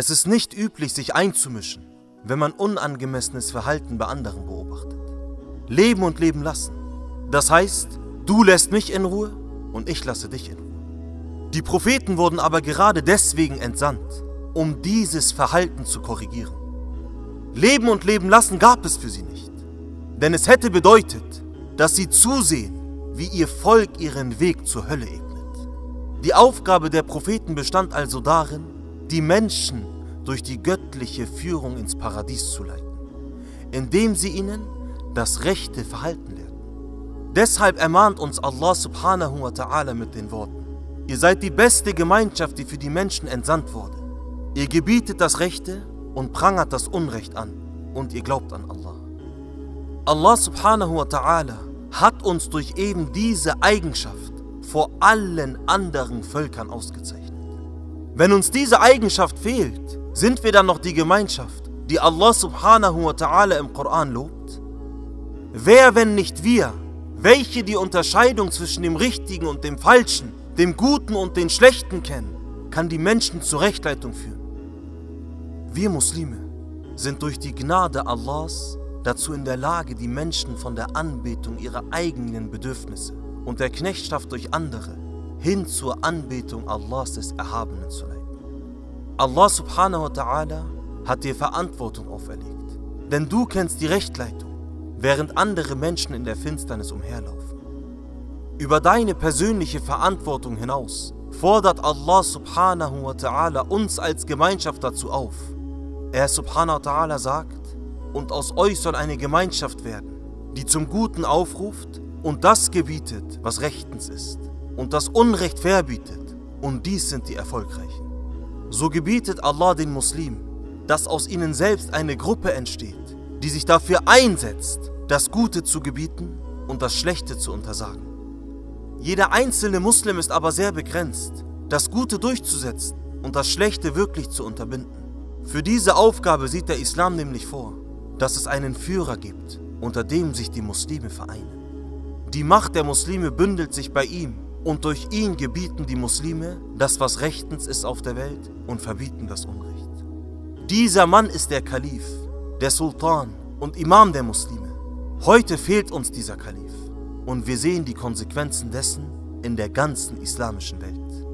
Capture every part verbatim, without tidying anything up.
Es ist nicht üblich, sich einzumischen, wenn man unangemessenes Verhalten bei anderen beobachtet. Leben und leben lassen. Das heißt, du lässt mich in Ruhe und ich lasse dich in Ruhe. Die Propheten wurden aber gerade deswegen entsandt, um dieses Verhalten zu korrigieren. Leben und leben lassen gab es für sie nicht, denn es hätte bedeutet, dass sie zusehen, wie ihr Volk ihren Weg zur Hölle ebnet. Die Aufgabe der Propheten bestand also darin, die Menschen durch die göttliche Führung ins Paradies zu leiten, indem sie ihnen das rechte Verhalten lehrten. Deshalb ermahnt uns Allah subhanahu wa ta'ala mit den Worten: Ihr seid die beste Gemeinschaft, die für die Menschen entsandt wurde. Ihr gebietet das Rechte und prangert das Unrecht an und ihr glaubt an Allah. Allah subhanahu wa ta'ala hat uns durch eben diese Eigenschaft vor allen anderen Völkern ausgezeichnet. Wenn uns diese Eigenschaft fehlt, sind wir dann noch die Gemeinschaft, die Allah subhanahu wa ta'ala im Koran lobt? Wer, wenn nicht wir, welche die Unterscheidung zwischen dem Richtigen und dem Falschen, dem Guten und den Schlechten kennen, kann die Menschen zur Rechtleitung führen? Wir Muslime sind durch die Gnade Allahs dazu in der Lage, die Menschen von der Anbetung ihrer eigenen Bedürfnisse und der Knechtschaft durch andere hin zur Anbetung Allahs des Erhabenen zu leiten. Allah subhanahu wa ta'ala hat dir Verantwortung auferlegt, denn du kennst die Rechtleitung, während andere Menschen in der Finsternis umherlaufen. Über deine persönliche Verantwortung hinaus fordert Allah subhanahu wa ta'ala uns als Gemeinschaft dazu auf. Er subhanahu wa ta'ala sagt: Und aus euch soll eine Gemeinschaft werden, die zum Guten aufruft und das gebietet, was rechtens ist, und das Unrecht verbietet, und dies sind die Erfolgreichen. So gebietet Allah den Muslimen, dass aus ihnen selbst eine Gruppe entsteht, die sich dafür einsetzt, das Gute zu gebieten und das Schlechte zu untersagen. Jeder einzelne Muslim ist aber sehr begrenzt, das Gute durchzusetzen und das Schlechte wirklich zu unterbinden. Für diese Aufgabe sieht der Islam nämlich vor, dass es einen Führer gibt, unter dem sich die Muslime vereinen. Die Macht der Muslime bündelt sich bei ihm und durch ihn gebieten die Muslime das, was rechtens ist auf der Welt, und verbieten das Unrecht. Dieser Mann ist der Kalif, der Sultan und Imam der Muslime. Heute fehlt uns dieser Kalif und wir sehen die Konsequenzen dessen in der ganzen islamischen Welt.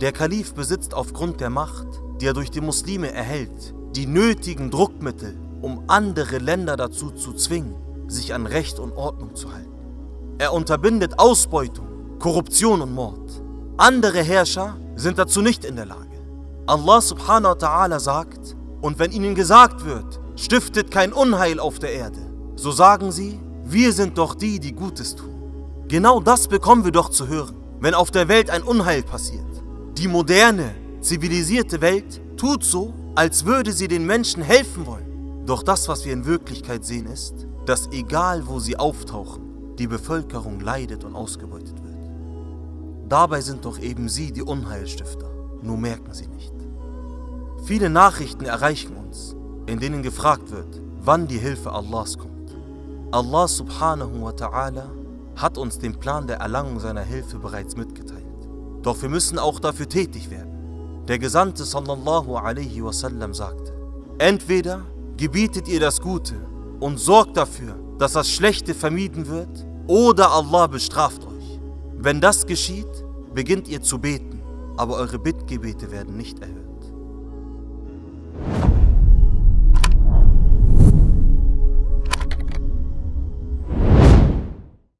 Der Kalif besitzt aufgrund der Macht, die er durch die Muslime erhält, die nötigen Druckmittel, um andere Länder dazu zu zwingen, sich an Recht und Ordnung zu halten. Er unterbindet Ausbeutung, Korruption und Mord. Andere Herrscher sind dazu nicht in der Lage. Allah subhanahu wa ta'ala sagt: Und wenn ihnen gesagt wird, stiftet kein Unheil auf der Erde, so sagen sie: Wir sind doch die, die Gutes tun. Genau das bekommen wir doch zu hören, wenn auf der Welt ein Unheil passiert. Die moderne, zivilisierte Welt tut so, als würde sie den Menschen helfen wollen. Doch das, was wir in Wirklichkeit sehen, ist, dass egal wo sie auftauchen, die Bevölkerung leidet und ausgebeutet wird. Dabei sind doch eben sie die Unheilstifter, nur merken sie nicht. Viele Nachrichten erreichen uns, in denen gefragt wird, wann die Hilfe Allahs kommt. Allah subhanahu wa ta'ala hat uns den Plan der Erlangung seiner Hilfe bereits mitgeteilt. Doch wir müssen auch dafür tätig werden. Der Gesandte sallallahu alaihi wasallam sagte: Entweder gebietet ihr das Gute und sorgt dafür, dass das Schlechte vermieden wird, oder Allah bestraft euch. Wenn das geschieht, beginnt ihr zu beten, aber eure Bittgebete werden nicht erhört.